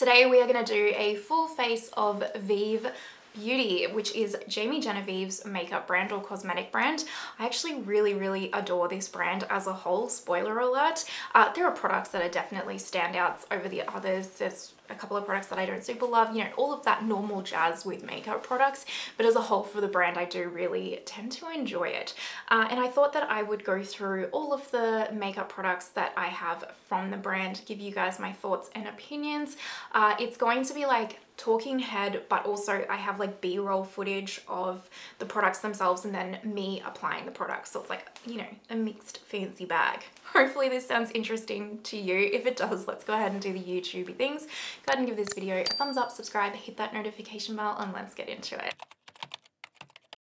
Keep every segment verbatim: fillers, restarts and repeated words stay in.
Today we are going to do a full face of Vive Beauty, which is Jamie Genevieve's makeup brand or cosmetic brand. I actually really, really adore this brand as a whole, spoiler alert. Uh, there are products that are definitely standouts over the others. There's a couple of products that I don't super love, you know, all of that normal jazz with makeup products, but as a whole for the brand, I do really tend to enjoy it. Uh, and I thought that I would go through all of the makeup products that I have from the brand, give you guys my thoughts and opinions. Uh, it's going to be like talking head, but also I have like B-roll footage of the products themselves and then me applying the products. So it's like, you know, a mixed fancy bag. Hopefully this sounds interesting to you. If it does, let's go ahead and do the YouTubey things. Go ahead and give this video a thumbs up, subscribe, hit that notification bell, and let's get into it.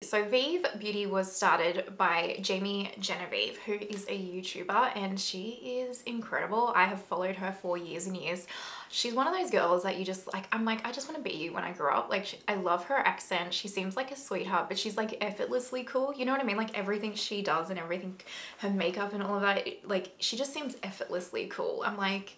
So Vive Beauty was started by Jamie Genevieve, who is a YouTuber, and she is incredible. I have followed her for years and years. She's one of those girls that you just like, I'm like, I just want to be you when I grow up. Like, she, I love her accent. She seems like a sweetheart, but she's like effortlessly cool. You know what I mean? Like everything she does and everything, her makeup and all of that, it, like she just seems effortlessly cool. I'm like,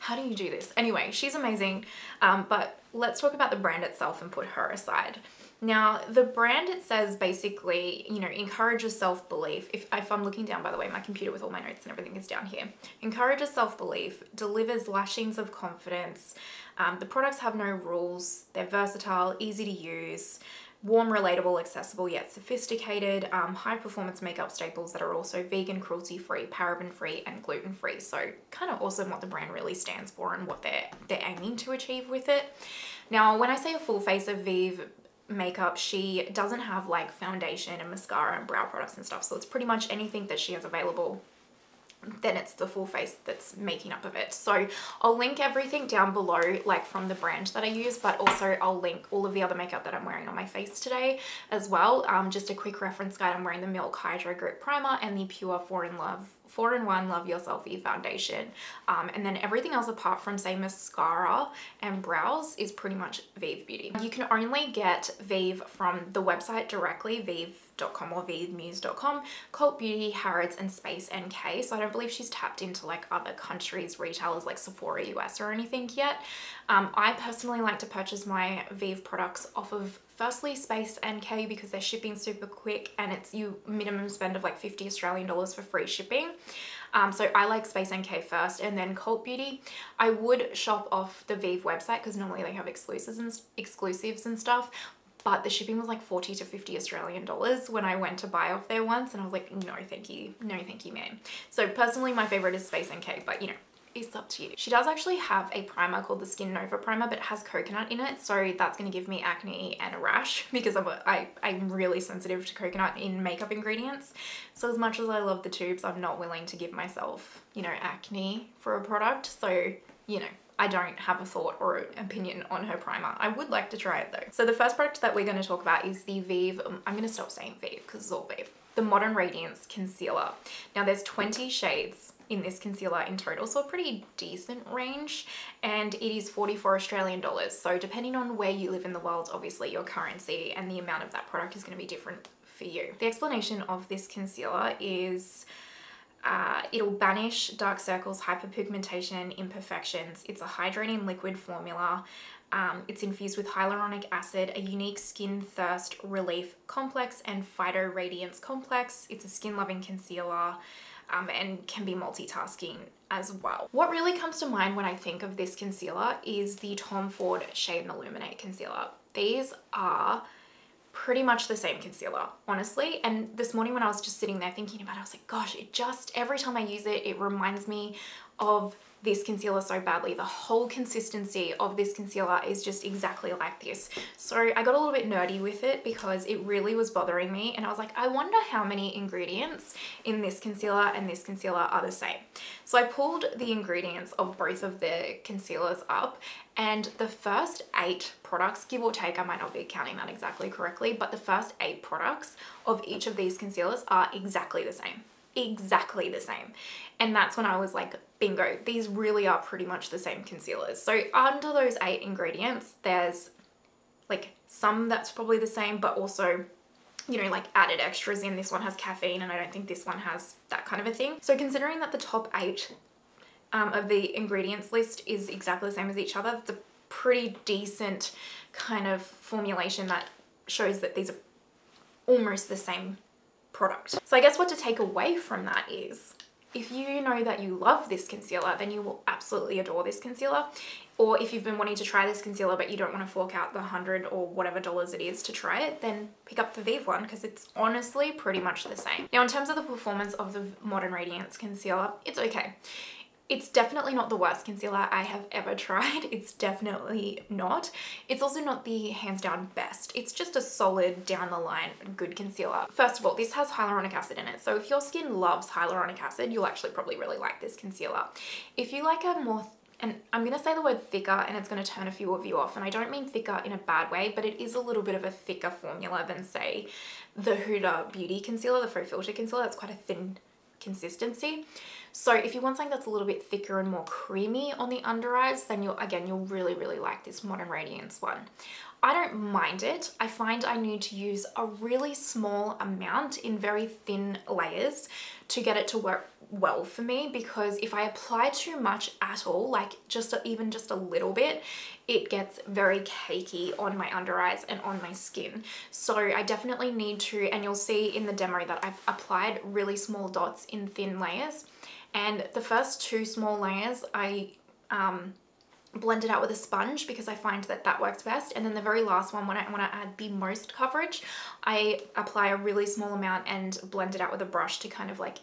how do you do this? Anyway, she's amazing. Um, but let's talk about the brand itself and put her aside. Now, the brand, it says basically, you know, encourages self-belief. If, if I'm looking down, by the way, my computer with all my notes and everything is down here. Encourages self-belief, delivers lashings of confidence. Um, the products have no rules. They're versatile, easy to use, warm, relatable, accessible, yet sophisticated, um, high-performance makeup staples that are also vegan, cruelty-free, paraben-free, and gluten-free. So kind of awesome what the brand really stands for and what they're, they're aiming to achieve with it. Now, when I say a full face of Vive makeup, she doesn't have like foundation and mascara and brow products and stuff, so it's pretty much anything that she has available, then it's the full face that's making up of it. So I'll link everything down below, like from the brand that I use, but also I'll link all of the other makeup that I'm wearing on my face today as well. Um, just a quick reference guide, I'm wearing the Milk Hydro Grip Primer and the PUR four in one Love Your Selfie Foundation. Um, and then everything else apart from, say, mascara and brows is pretty much Vive Beauty. You can only get Vive from the website directly, vive dot com or vive muse dot com, Cult Beauty, Harrods, and Space N K. So I don't believe she's tapped into like other countries, retailers like Sephora U S or anything yet. Um, I personally like to purchase my Vive products off of firstly Space N K because they're shipping super quick and it's you minimum spend of like fifty Australian dollars for free shipping. Um, so I like Space N K first and then Cult Beauty. I would shop off the Vive website because normally they have exclusives and exclusives and stuff, but the shipping was like forty to fifty Australian dollars when I went to buy off there once and I was like, no thank you, no thank you ma'am. So personally my favorite is Space N K, but you know, it's up to you. She does actually have a primer called the Skin Nova primer, but it has coconut in it, so that's going to give me acne and a rash because I'm, I, I'm really sensitive to coconut in makeup ingredients. So as much as I love the tubes, I'm not willing to give myself, you know, acne for a product. So, you know, I don't have a thought or an opinion on her primer. I would like to try it though. So the first product that we're going to talk about is the Vive, um, I'm going to stop saying Vive because it's all Vive, the Modern Radiance Concealer. Now there's twenty shades in this concealer in total, so a pretty decent range, and it is forty-four Australian dollars. So depending on where you live in the world, obviously your currency and the amount of that product is going to be different for you. The explanation of this concealer is uh, it'll banish dark circles, hyperpigmentation, imperfections. It's a hydrating liquid formula. Um, it's infused with hyaluronic acid, a unique skin thirst relief complex, and phyto radiance complex. It's a skin loving concealer. Um, and can be multitasking as well. What really comes to mind when I think of this concealer is the Tom Ford Shade and Illuminate concealer. These are pretty much the same concealer, honestly. And this morning when I was just sitting there thinking about it, I was like, gosh, it just, every time I use it, it reminds me of this concealer so badly. The whole consistency of this concealer is just exactly like this. So I got a little bit nerdy with it because it really was bothering me and I was like, I wonder how many ingredients in this concealer and this concealer are the same. So I pulled the ingredients of both of the concealers up and the first eight products, give or take, I might not be counting that exactly correctly, but the first eight products of each of these concealers are exactly the same. Exactly the same. And that's when I was like, bingo, these really are pretty much the same concealers. So under those eight ingredients, there's like some that's probably the same, but also, you know, like added extras in. This one has caffeine and I don't think this one has that kind of a thing. So considering that the top eight um, of the ingredients list is exactly the same as each other, that's a pretty decent kind of formulation that shows that these are almost the same product. So I guess what to take away from that is, if you know that you love this concealer, then you will absolutely adore this concealer. Or if you've been wanting to try this concealer but you don't want to fork out the hundred or whatever dollars it is to try it, then pick up the Vive one, because it's honestly pretty much the same. Now in terms of the performance of the Modern Radiance Concealer, it's okay. It's definitely not the worst concealer I have ever tried. It's definitely not. It's also not the hands down best. It's just a solid down the line good concealer. First of all, this has hyaluronic acid in it. So if your skin loves hyaluronic acid, you'll actually probably really like this concealer. If you like a more, and I'm going to say the word thicker and it's going to turn a few of you off, and I don't mean thicker in a bad way, but it is a little bit of a thicker formula than say the Huda Beauty concealer, the faux filter concealer. It's quite a thin consistency. So if you want something that's a little bit thicker and more creamy on the under eyes, then you'll, again, you'll really, really like this Modern Radiance one. I don't mind it. I find I need to use a really small amount in very thin layers to get it to work well for me, because if I apply too much at all, like just a, even just a little bit, it gets very cakey on my under eyes and on my skin. So I definitely need to, and you'll see in the demo that I've applied really small dots in thin layers. And the first two small layers I um, blend it out with a sponge, because I find that that works best. And then the very last one, when I want to add the most coverage, I apply a really small amount and blend it out with a brush to kind of like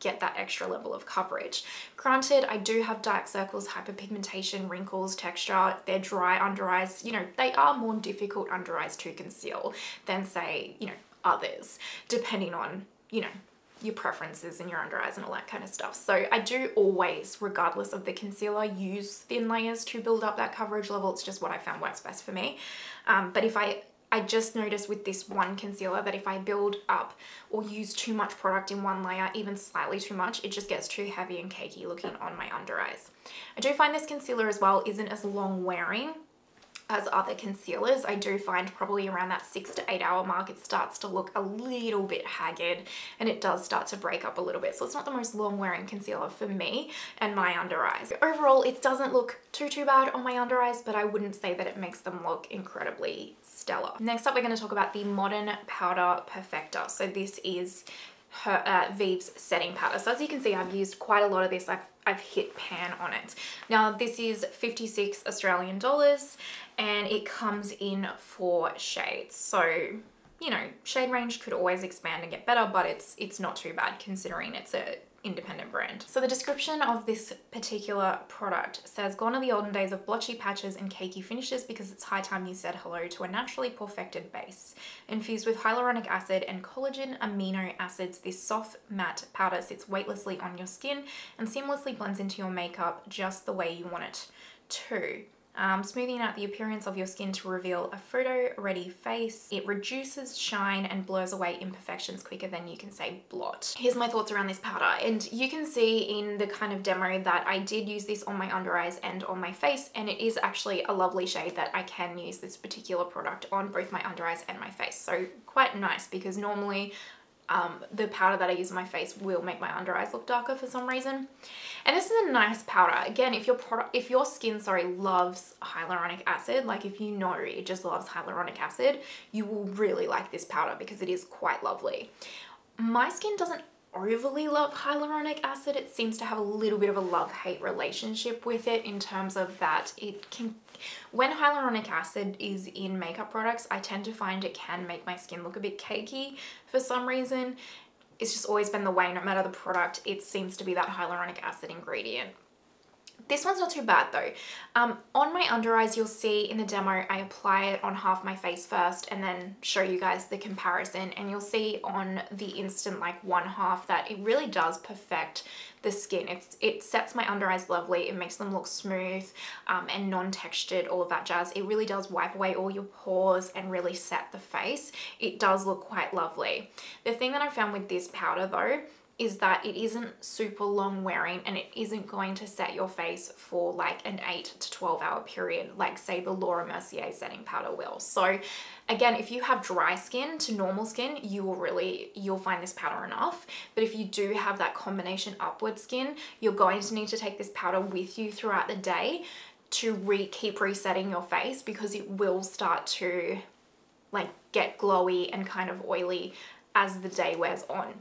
get that extra level of coverage. Granted, I do have dark circles, hyperpigmentation, wrinkles, texture. They're dry under eyes. You know, they are more difficult under eyes to conceal than say, you know, others, depending on, you know, your preferences and your under eyes and all that kind of stuff. So I do always, regardless of the concealer, use thin layers to build up that coverage level. It's just what I found works best for me. Um, but if I, I just noticed with this one concealer that if I build up or use too much product in one layer, even slightly too much, it just gets too heavy and cakey looking on my under eyes. I do find this concealer as well isn't as long wearing as other concealers. I do find probably around that six to eight hour mark, it starts to look a little bit haggard and it does start to break up a little bit. So it's not the most long wearing concealer for me and my under eyes. Overall, it doesn't look too, too bad on my under eyes, but I wouldn't say that it makes them look incredibly stellar. Next up, we're going to talk about the Modern Powder Perfector. So this is her uh, Vive's setting powder. So as you can see, I've used quite a lot of this. I've, I've hit pan on it. Now this is fifty-six Australian dollars and it comes in four shades. So, you know, shade range could always expand and get better, but it's it's not too bad considering it's a independent brand. So the description of this particular product says, "Gone are the olden days of blotchy patches and cakey finishes, because it's high time you said hello to a naturally perfected base. Infused with hyaluronic acid and collagen amino acids, this soft matte powder sits weightlessly on your skin and seamlessly blends into your makeup just the way you want it to. Um, smoothing out the appearance of your skin to reveal a photo-ready face. It reduces shine and blurs away imperfections quicker than you can say blot." Here's my thoughts around this powder. And you can see in the kind of demo that I did use this on my under eyes and on my face, and it is actually a lovely shade that I can use this particular product on both my under eyes and my face. So quite nice, because normally Um, the powder that I use on my face will make my under eyes look darker for some reason. And this is a nice powder. Again, if your product, if your skin, sorry, loves hyaluronic acid, like if you know it just loves hyaluronic acid, you will really like this powder because it is quite lovely. My skin doesn't overly love hyaluronic acid. It seems to have a little bit of a love-hate relationship with it, in terms of that it can, when hyaluronic acid is in makeup products, I tend to find it can make my skin look a bit cakey for some reason. It's just always been the way, no matter the product, it seems to be that hyaluronic acid ingredient. This one's not too bad though. Um, on my under eyes, you'll see in the demo, I apply it on half my face first and then show you guys the comparison. And you'll see on the instant, like one half, that it really does perfect the skin. It's, it sets my under eyes lovely. It makes them look smooth um, and non-textured, all of that jazz. It really does wipe away all your pores and really set the face. It does look quite lovely. The thing that I found with this powder though, is that it isn't super long wearing and it isn't going to set your face for like an eight to twelve hour period, like say the Laura Mercier setting powder will. So again, if you have dry skin to normal skin, you will really, you'll find this powder enough. But if you do have that combination upward skin, you're going to need to take this powder with you throughout the day to re keep resetting your face, because it will start to like get glowy and kind of oily as the day wears on.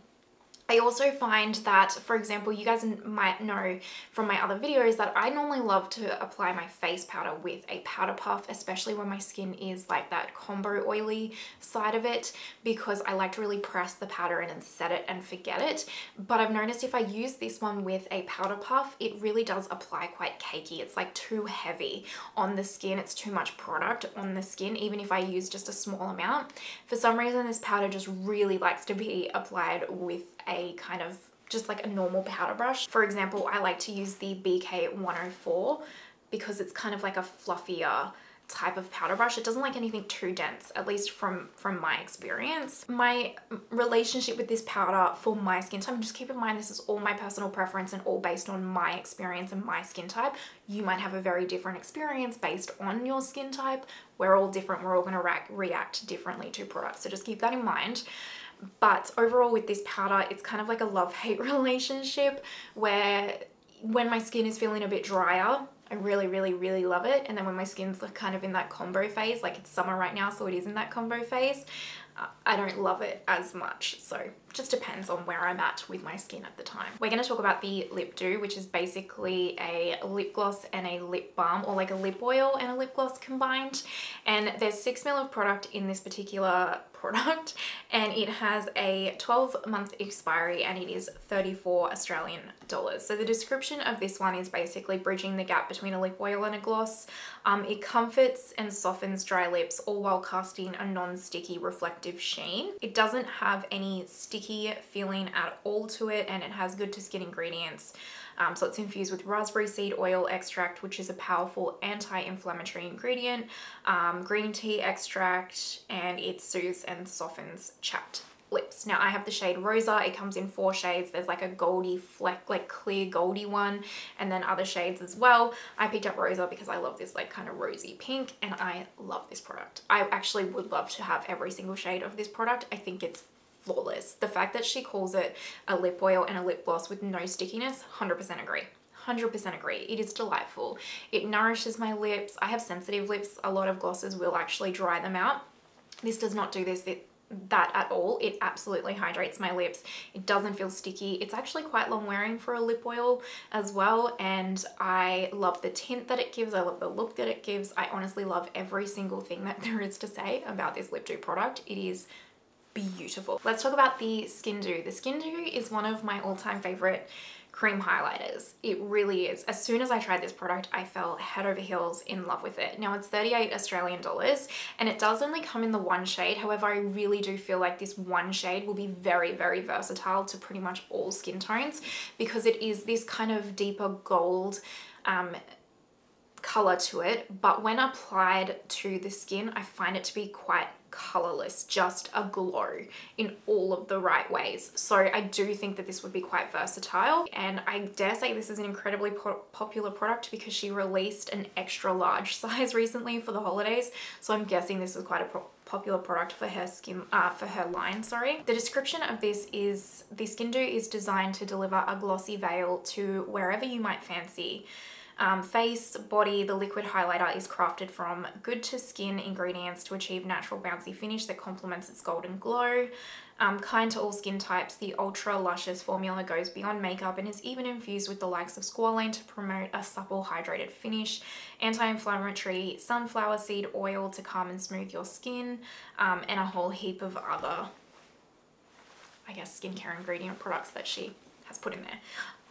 I also find that, for example, you guys might know from my other videos that I normally love to apply my face powder with a powder puff, especially when my skin is like that combo oily side of it, because I like to really press the powder in and set it and forget it. But I've noticed if I use this one with a powder puff, it really does apply quite cakey. It's like too heavy on the skin. It's too much product on the skin, even if I use just a small amount. For some reason, this powder just really likes to be applied with a kind of just like a normal powder brush. For example, I like to use the B K one oh four because it's kind of like a fluffier type of powder brush. It doesn't like anything too dense, at least from from my experience. My relationship with this powder for my skin type, just keep in mind this is all my personal preference and all based on my experience and my skin type. You might have a very different experience based on your skin type. We're all different. We're all going to re- react differently to products, so just keep that in mind. But overall with this powder, it's kind of like a love-hate relationship where when my skin is feeling a bit drier, I really, really, really love it. And then when my skin's kind of in that combo phase, like it's summer right now, so it is in that combo phase, uh, I don't love it as much. So it just depends on where I'm at with my skin at the time. We're going to talk about the Lip Dew, which is basically a lip gloss and a lip balm, or like a lip oil and a lip gloss combined. And there's six mil of product in this particular product, and it has a twelve month expiry, and it is thirty-four Australian dollars. So the description of this one is basically bridging the gap between a lip oil and a gloss. Um, it comforts and softens dry lips, all while casting a non-sticky reflective sheen. It doesn't have any sticky feeling at all to it, and it has good to skin ingredients. Um, so it's infused with raspberry seed oil extract, which is a powerful anti-inflammatory ingredient, um, green tea extract, and it soothes and softens chapped lips. Now I have the shade Rosa. It comes in four shades. There's like a goldy fleck, like clear goldy one, and then other shades as well. I picked up Rosa because I love this like kind of rosy pink, and I love this product. I actually would love to have every single shade of this product. I think it's flawless. The fact that she calls it a lip oil and a lip gloss with no stickiness, one hundred percent agree. one hundred percent agree. It is delightful. It nourishes my lips. I have sensitive lips. A lot of glosses will actually dry them out. This does not do this it, that at all. It absolutely hydrates my lips. It doesn't feel sticky. It's actually quite long wearing for a lip oil as well, and I love the tint that it gives. I love the look that it gives. I honestly love every single thing that there is to say about this Lip Dew product. It is beautiful. Let's talk about the Skin Dew. The Skin Dew is one of my all-time favorite cream highlighters. It really is. As soon as I tried this product, I fell head over heels in love with it. Now it's thirty-eight Australian dollars, and it does only come in the one shade. However, I really do feel like this one shade will be very, very versatile to pretty much all skin tones, because it is this kind of deeper gold um, color to it. But when applied to the skin, I find it to be quite colorless, just a glow in all of the right ways. So I do think that this would be quite versatile, and I dare say this is an incredibly po popular product, because she released an extra large size recently for the holidays. So I'm guessing this is quite a pro popular product for her skin, uh, for her line, sorry. The description of this is, the Skin Dew is designed to deliver a glossy veil to wherever you might fancy. Um, face, body, the liquid highlighter is crafted from good to skin ingredients to achieve natural bouncy finish that complements its golden glow. Um, kind to all skin types, the ultra luscious formula goes beyond makeup and is even infused with the likes of squalane to promote a supple hydrated finish. Anti-inflammatory sunflower seed oil to calm and smooth your skin, um, and a whole heap of other, I guess, skincare ingredient products that she has put in there.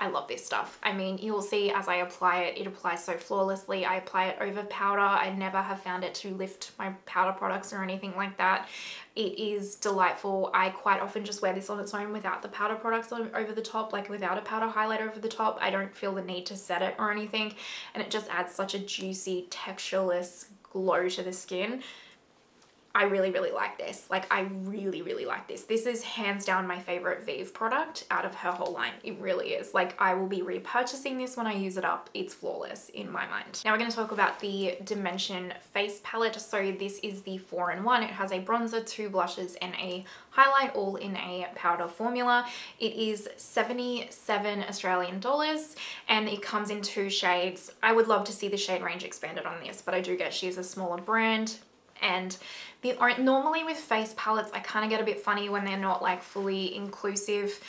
I love this stuff. I mean, you'll see as I apply it, it applies so flawlessly. I apply it over powder. I never have found it to lift my powder products or anything like that. It is delightful. I quite often just wear this on its own without the powder products over the top, like without a powder highlighter over the top. I don't feel the need to set it or anything. And it just adds such a juicy, textureless glow to the skin. I really, really like this. Like, I really, really like this. This is hands down my favorite Vive product out of her whole line. It really is. Like, I will be repurchasing this when I use it up. It's flawless in my mind. Now we're going to talk about the Dimension Face Palette. So this is the four in one. It has a bronzer, two blushes, and a highlight, all in a powder formula. It is seventy-seven Australian dollars, and it comes in two shades. I would love to see the shade range expanded on this, but I do get she's a smaller brand. And the normally with face palettes, I kind of get a bit funny when they're not like fully inclusive.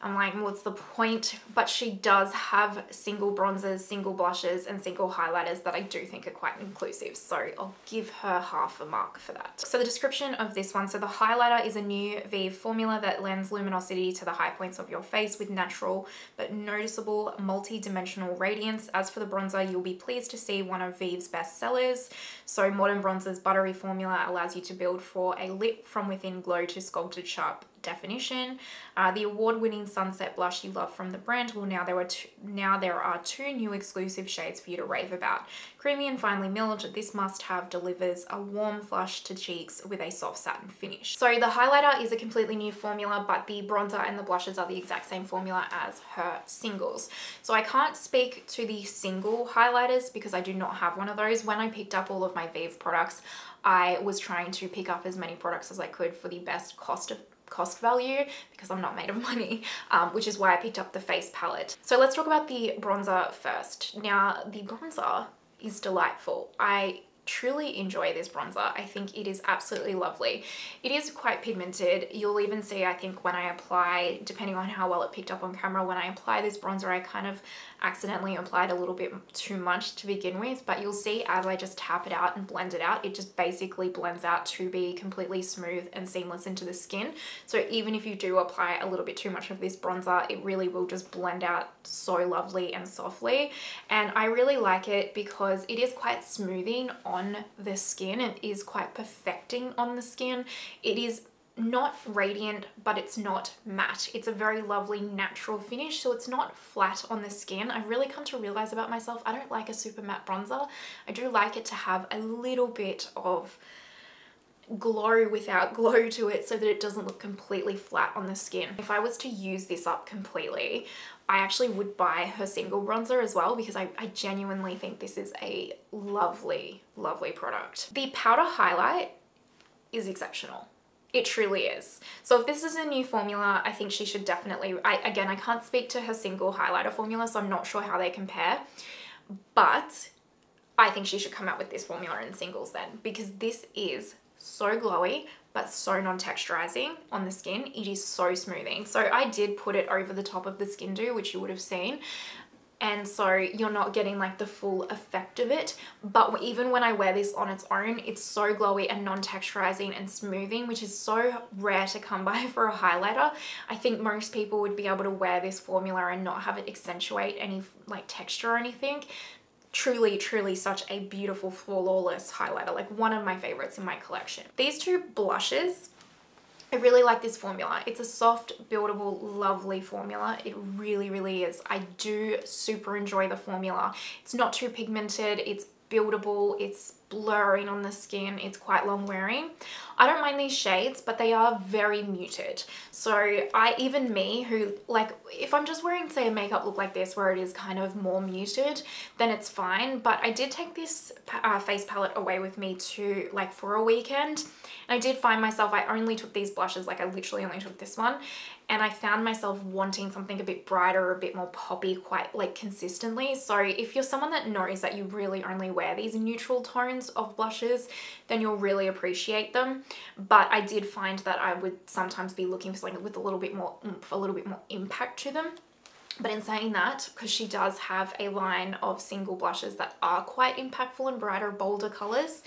I'm like, what's the point? But she does have single bronzers, single blushes, and single highlighters that I do think are quite inclusive. So I'll give her half a mark for that. So the description of this one. So the highlighter is a new Vive formula that lends luminosity to the high points of your face with natural but noticeable multi-dimensional radiance. As for the bronzer, you'll be pleased to see one of Vive's best sellers. So Modern Bronzer's buttery formula allows you to build for a lip from within glow to sculpted sharp definition. Uh, the award-winning sunset blush you love from the brand. Well, now there were two, now there are two new exclusive shades for you to rave about. Creamy and finely milled, this must-have delivers a warm flush to cheeks with a soft satin finish. So the highlighter is a completely new formula, but the bronzer and the blushes are the exact same formula as her singles. So I can't speak to the single highlighters because I do not have one of those. When I picked up all of my Vive products, I was trying to pick up as many products as I could for the best cost of cost value because I'm not made of money, um, which is why I picked up the face palette. So let's talk about the bronzer first. Now the bronzer is delightful. I truly enjoy this bronzer. I think it is absolutely lovely. It is quite pigmented. You'll even see, I think when I apply, depending on how well it picked up on camera, when I apply this bronzer, I kind of accidentally applied a little bit too much to begin with, but you'll see as I just tap it out and blend it out, it just basically blends out to be completely smooth and seamless into the skin. So even if you do apply a little bit too much of this bronzer, it really will just blend out so lovely and softly. And I really like it because it is quite smoothing on on the skin. It is quite perfecting on the skin. It is not radiant, but it's not matte. It's a very lovely natural finish, so it's not flat on the skin. I've really come to realize about myself, I don't like a super matte bronzer. I do like it to have a little bit of glow without glow to it so that it doesn't look completely flat on the skin. If I was to use this up completely, I actually would buy her single bronzer as well because I, I genuinely think this is a lovely, lovely product. The powder highlight is exceptional. It truly is. So if this is a new formula, I think she should definitely, I, again, I can't speak to her single highlighter formula, so I'm not sure how they compare, but I think she should come out with this formula in singles then, because this is so glowy, but so non-texturizing on the skin. It is so smoothing. So I did put it over the top of the Skin Dew, which you would have seen. And so you're not getting like the full effect of it. But even when I wear this on its own, it's so glowy and non-texturizing and smoothing, which is so rare to come by for a highlighter. I think most people would be able to wear this formula and not have it accentuate any like texture or anything. Truly, truly such a beautiful, flawless highlighter, like one of my favorites in my collection. These two blushes, I really like this formula. It's a soft, buildable, lovely formula. It really, really is. I do super enjoy the formula. It's not too pigmented, it's buildable, it's blurring on the skin, it's quite long wearing. I don't mind these shades, but they are very muted. So I, even me who like, if I'm just wearing say a makeup look like this where it is kind of more muted, then it's fine. But I did take this uh, face palette away with me to like for a weekend. And I did find myself, I only took these blushes, like I literally only took this one. And I found myself wanting something a bit brighter, a bit more poppy, quite like consistently. So if you're someone that knows that you really only wear these neutral tones of blushes, then you'll really appreciate them. But I did find that I would sometimes be looking for something with a little bit more oomph, a little bit more impact to them. But in saying that, because she does have a line of single blushes that are quite impactful and brighter, bolder colors,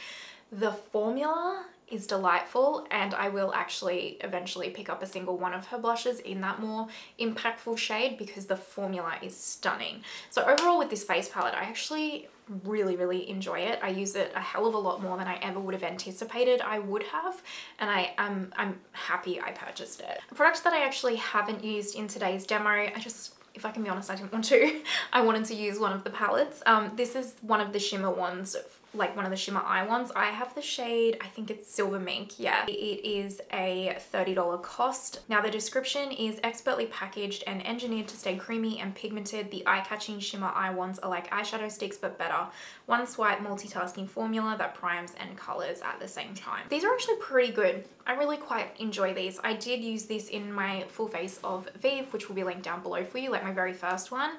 the formula is delightful, and I will actually eventually pick up a single one of her blushes in that more impactful shade because the formula is stunning. So overall with this face palette, I actually really, really enjoy it. I use it a hell of a lot more than I ever would have anticipated I would have, and I am um, I'm happy I purchased it. A product that I actually haven't used in today's demo, I just, if I can be honest, I didn't want to. I wanted to use one of the palettes. Um, this is one of the shimmer ones like one of the Shimmer Eye ones. I have the shade, I think it's Silver Mink, yeah. It is a thirty dollar cost. Now the description is expertly packaged and engineered to stay creamy and pigmented. The eye-catching Shimmer Eye ones are like eyeshadow sticks but better. One swipe multitasking formula that primes and colors at the same time. These are actually pretty good. I really quite enjoy these. I did use this in my full face of Vive, which will be linked down below for you, like my very first one.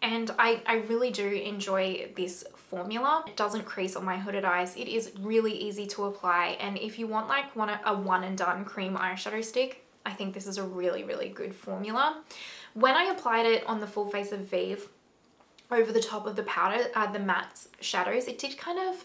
And I, I really do enjoy this formula. It doesn't crease on my hooded eyes. It is really easy to apply. And if you want like one a one and done cream eyeshadow stick, I think this is a really, really good formula. When I applied it on the full face of Vive over the top of the powder, uh, the matte shadows, it did kind of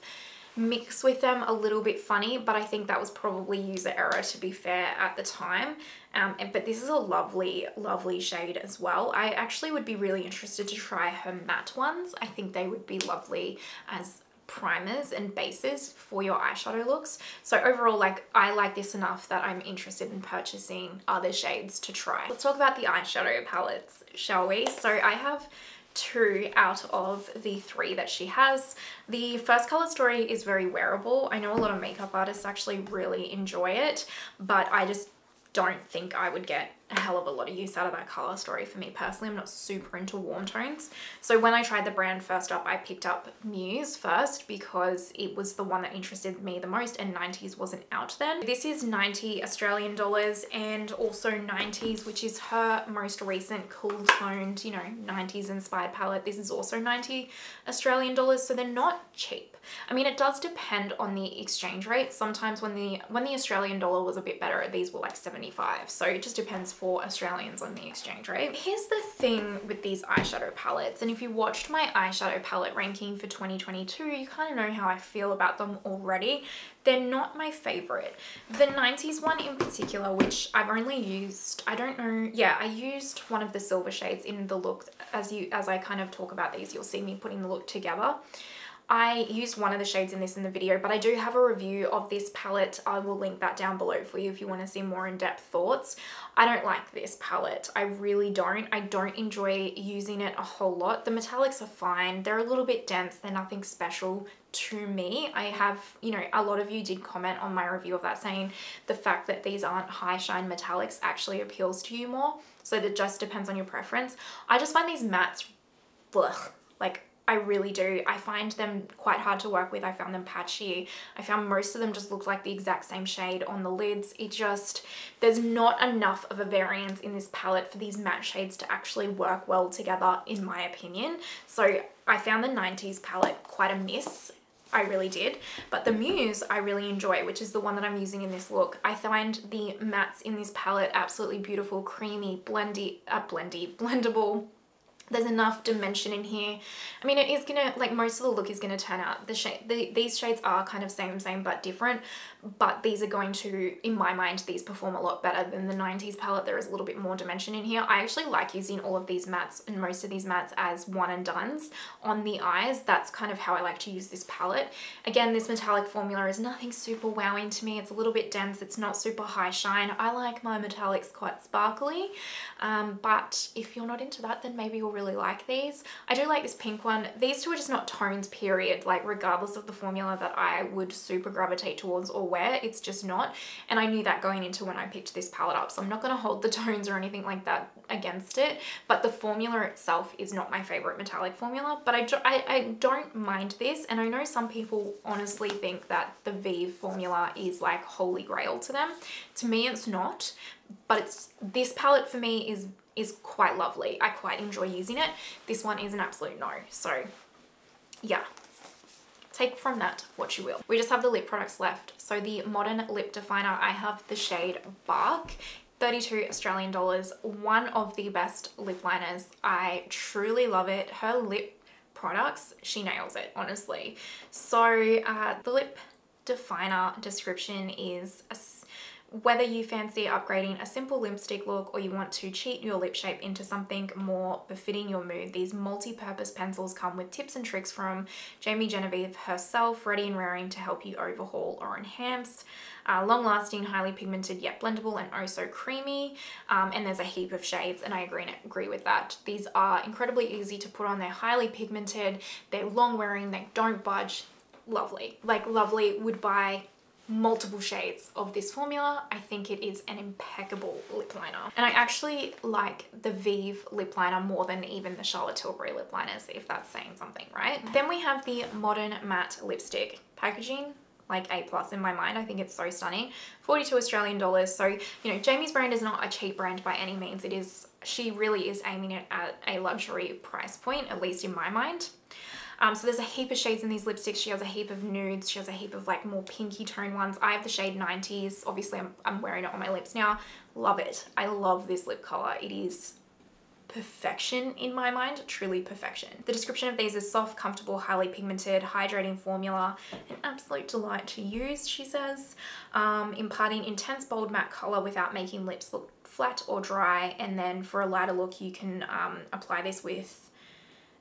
mix with them a little bit funny, but I think that was probably user error to be fair at the time. Um, but this is a lovely, lovely shade as well. I actually would be really interested to try her matte ones. I think they would be lovely as primers and bases for your eyeshadow looks. So overall, like, I like this enough that I'm interested in purchasing other shades to try. Let's talk about the eyeshadow palettes, shall we? So I have two out of the three that she has. The first Color Story is very wearable. I know a lot of makeup artists actually really enjoy it, but I just don't think I would get a hell of a lot of use out of that Color Story. For me personally, I'm not super into warm tones. So when I tried the brand first up, I picked up Muse first because it was the one that interested me the most, and Ninetease wasn't out then. This is ninety Australian dollars, and also Ninetease, which is her most recent cool toned, you know, nineties inspired palette. This is also ninety Australian dollars, so they're not cheap. I mean, it does depend on the exchange rate. Sometimes when the when the Australian dollar was a bit better, these were like seventy-five. So it just depends for Australians on the exchange rate. Here's the thing with these eyeshadow palettes, and if you watched my eyeshadow palette ranking for twenty twenty-two, you kind of know how I feel about them already. They're not my favorite. The nineties one in particular, which I've only used, I don't know, yeah, I used one of the silver shades in the look. As you, as I kind of talk about these, you'll see me putting the look together. I used one of the shades in this in the video, but I do have a review of this palette. I will link that down below for you if you want to see more in-depth thoughts. I don't like this palette. I really don't. I don't enjoy using it a whole lot. The metallics are fine. They're a little bit dense. They're nothing special to me. I have, you know, a lot of you did comment on my review of that saying the fact that these aren't high shine metallics actually appeals to you more. So that just depends on your preference. I just find these mattes, blech, like, I really do. I find them quite hard to work with. I found them patchy. I found most of them just look like the exact same shade on the lids. It just, there's not enough of a variance in this palette for these matte shades to actually work well together, in my opinion. So I found the nineties palette quite a miss. I really did. But the Muse I really enjoy, which is the one that I'm using in this look. I find the mattes in this palette absolutely beautiful, creamy, blendy, uh, blendy, blendable. There's enough dimension in here. I mean, it is gonna, like, most of the look is gonna turn out the shade. The, these shades are kind of same, same, but different. But these are going to, in my mind, these perform a lot better than the nineties palette. There is a little bit more dimension in here. I actually like using all of these mattes and most of these mattes as one and dones on the eyes. That's kind of how I like to use this palette. Again, this metallic formula is nothing super wowing to me. It's a little bit dense. It's not super high shine. I like my metallics quite sparkly. Um, but if you're not into that, then maybe you'll really like these. I do like this pink one. These two are just not tones, period. Like, regardless of the formula that I would super gravitate towards or wear, it's just not. And I knew that going into when I picked this palette up, so I'm not going to hold the tones or anything like that against it, but the formula itself is not my favorite metallic formula. But I, do, I, I don't mind this, and I know some people honestly think that the Vive formula is like holy grail to them. To me, it's not, but it's, this palette for me is is quite lovely. I quite enjoy using it. This one is an absolute no. So yeah, take from that what you will. We just have the lip products left. So the Modern Lip Definer, I have the shade Bark, thirty-two Australian dollars, one of the best lip liners. I truly love it. Her lip products, she nails it, honestly. So uh, the Lip Definer description is a whether you fancy upgrading a simple lipstick look or you want to cheat your lip shape into something more befitting your mood, these multi-purpose pencils come with tips and tricks from Jamie Genevieve herself, ready and raring to help you overhaul or enhance. Uh, long-lasting, highly pigmented, yet blendable and oh so creamy. Um, and there's a heap of shades, and I agree, agree with that. These are incredibly easy to put on. They're highly pigmented, they're long-wearing, they don't budge. lovely. Like, lovely would buy multiple shades of this formula. I think it is an impeccable lip liner. And I actually like the Vive lip liner more than even the Charlotte Tilbury lip liners, if that's saying something, right? Then we have the Modern Matte Lipstick. Packaging, like A plus in my mind. I think it's so stunning. forty-two Australian dollars. So, you know, Jamie's brand is not a cheap brand by any means. It is, she really is aiming it at a luxury price point, at least in my mind. Um, so there's a heap of shades in these lipsticks. She has a heap of nudes. She has a heap of like more pinky tone ones. I have the shade ninetease. Obviously I'm, I'm wearing it on my lips now. Love it. I love this lip color. It is perfection in my mind, truly perfection. The description of these is soft, comfortable, highly pigmented, hydrating formula, an absolute delight to use, she says, um, imparting intense bold matte color without making lips look flat or dry. And then for a lighter look, you can um, apply this with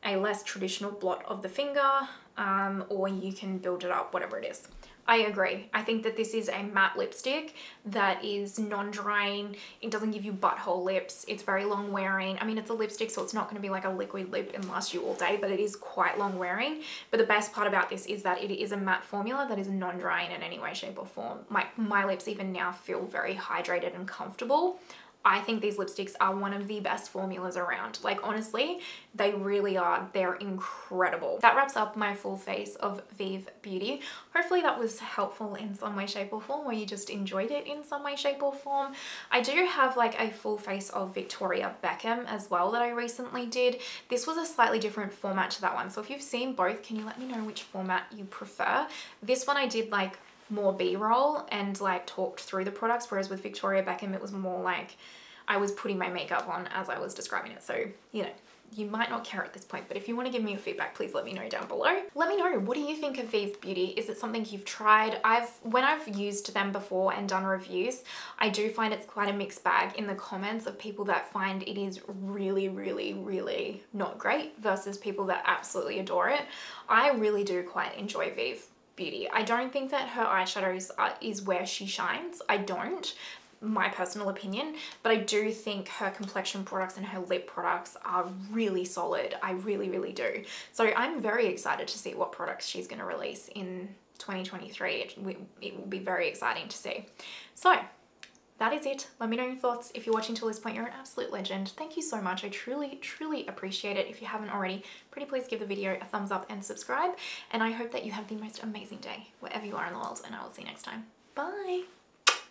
a less traditional blot of the finger, um, or you can build it up, whatever it is. I agree. I think that this is a matte lipstick that is non-drying. It doesn't give you butthole lips. It's very long wearing. I mean, it's a lipstick, so it's not going to be like a liquid lip and last you all day, but it is quite long wearing. But the best part about this is that it is a matte formula that is non-drying in any way, shape or form. My, my lips even now feel very hydrated and comfortable. I think these lipsticks are one of the best formulas around. Like, honestly, they really are. They're incredible. That wraps up my full face of Vive Beauty. Hopefully that was helpful in some way, shape or form, or you just enjoyed it in some way, shape or form. I do have like a full face of Victoria Beckham as well that I recently did. This was a slightly different format to that one. So if you've seen both, can you let me know which format you prefer? This one I did like more B-roll and like talked through the products, whereas with Victoria Beckham it was more like I was putting my makeup on as I was describing it. So, you know, you might not care at this point, but if you want to give me your feedback, please let me know down below. Let me know, what do you think of Vive Beauty? Is it something you've tried? I've, when I've used them before and done reviews, I do find it's quite a mixed bag in the comments of people that find it is really, really, really not great versus people that absolutely adore it. I really do quite enjoy Vive Beauty. I don't think that her eyeshadows are, is where she shines. I don't, my personal opinion, but I do think her complexion products and her lip products are really solid. I really, really do. So I'm very excited to see what products she's going to release in twenty twenty-three. It, it will be very exciting to see. So that is it. Let me know your thoughts. If you're watching till this point, you're an absolute legend. Thank you so much. I truly, truly appreciate it. If you haven't already, pretty please give the video a thumbs up and subscribe. And I hope that you have the most amazing day wherever you are in the world. And I will see you next time. Bye.